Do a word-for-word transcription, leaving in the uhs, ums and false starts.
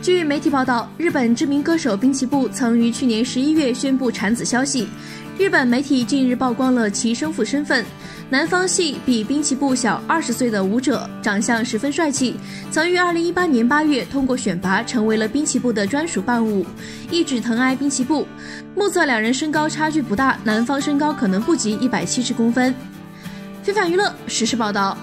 据媒体报道，日本知名歌手滨崎步曾于去年十一月宣布产子消息。日本媒体近日曝光了其生父身份，南方系比滨崎步小二十岁的舞者，长相十分帅气，曾于二零一八年八月通过选拔成为了滨崎步的专属伴舞，一直疼爱滨崎步。目测两人身高差距不大，南方身高可能不及一百七十公分。非凡娱乐实时报道。